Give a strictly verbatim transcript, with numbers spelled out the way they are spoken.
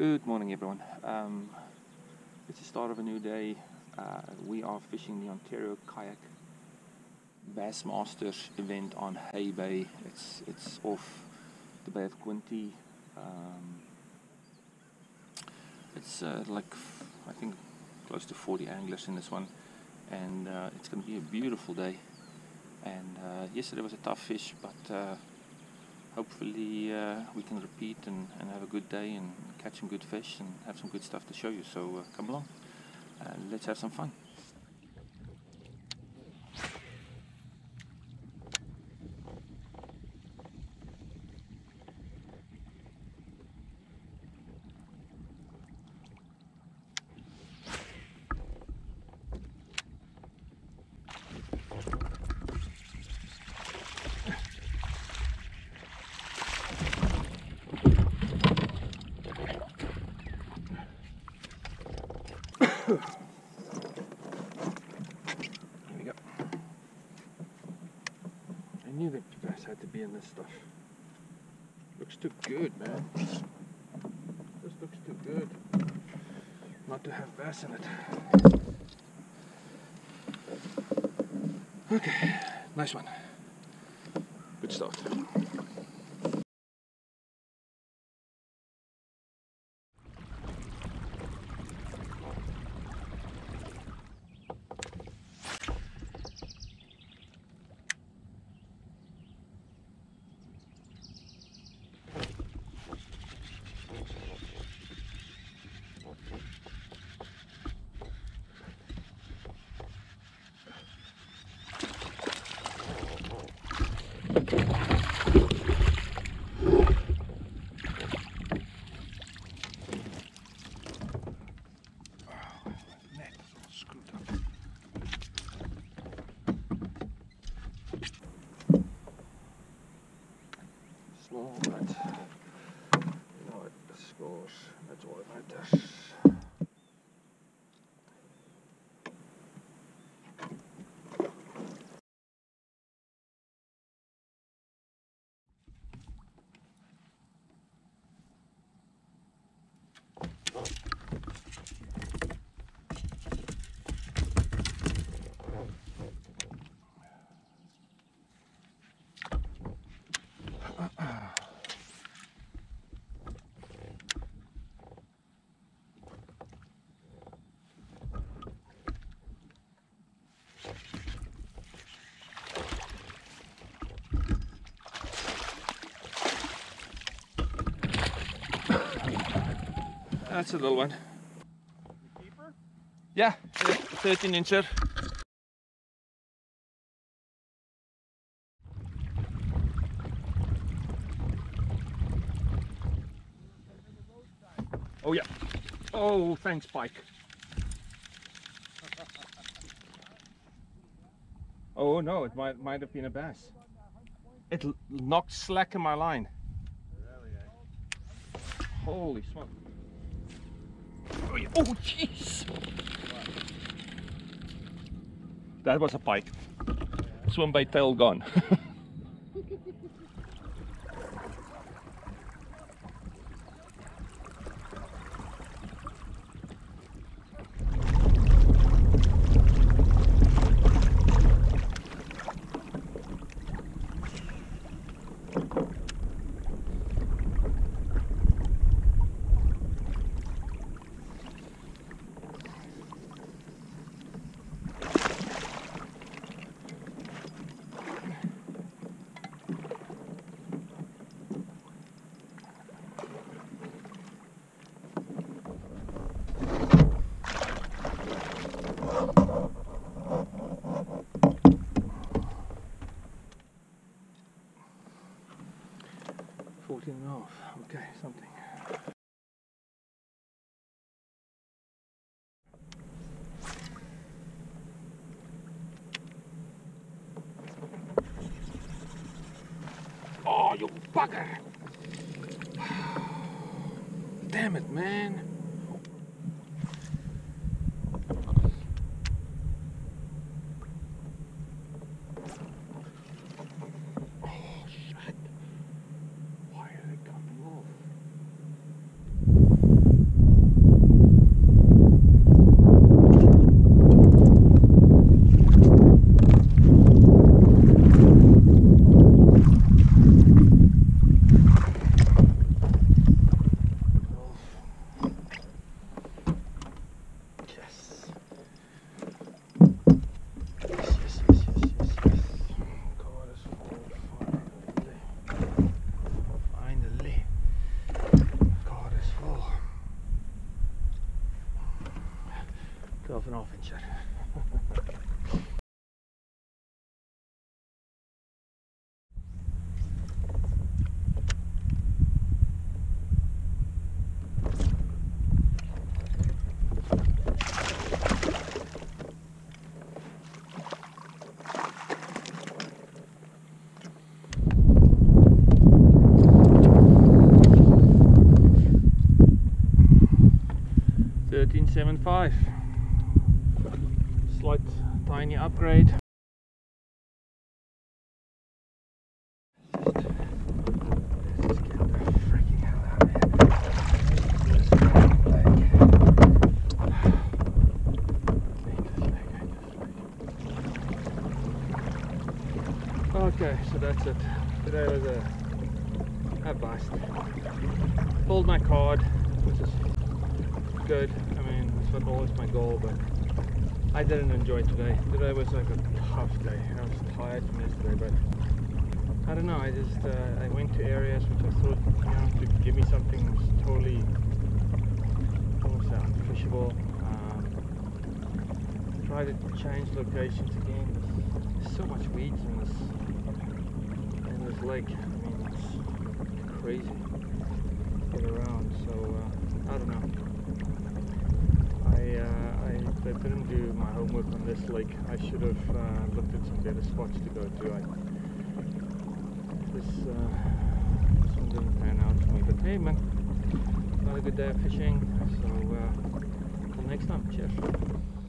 Good morning everyone. Um, it's the start of a new day. Uh, we are fishing the Ontario Kayak Bass Masters event on Hay Bay. It's, it's off the Bay of Quinte. Um, it's uh, like, I think, close to forty anglers in this one. And uh, it's going to be a beautiful day. And uh, yesterday was a tough fish, but uh, hopefully uh, we can repeat and, and have a good day and catch some good fish and have some good stuff to show you, so uh, come along and let's have some fun. Here we go. I knew that you guys had to be in this stuff. Looks too good, man. This looks too good not to have bass in it. Okay, nice one. Good start. Small, but you know it scores, that's all that matters. That's a little one. The keeper? Yeah, thirteen incher. Oh yeah. Oh, thanks, Pike. Oh no, it might might have been a bass. It l knocked slack in my line. Really, eh? Holy smoke. Oh jeez! That was a pike. Swim bait tail gone. fourteen and a half, okay, something. Oh, you bugger! Damn it, man! Thank you. of an Alventure. thirteen seventy-five, slight tiny upgrade. Okay, so that's it. Today was a, a bust. Pulled my card, which is good. That's always my goal, but I didn't enjoy today. Today was like a tough day. I was tired from yesterday, but I don't know. I just uh, I went to areas which I thought, you know, to give me something that's totally almost unfishable. Um, try to change locations again. There's so much weeds in this in this lake. I mean, it's crazy to get around. So uh, I don't know. I didn't do my homework on this lake. I should have uh, looked at some better spots to go to. I, this, uh, this one didn't pan out for me, but hey man, not a good day of fishing, so uh, until next time, cheers.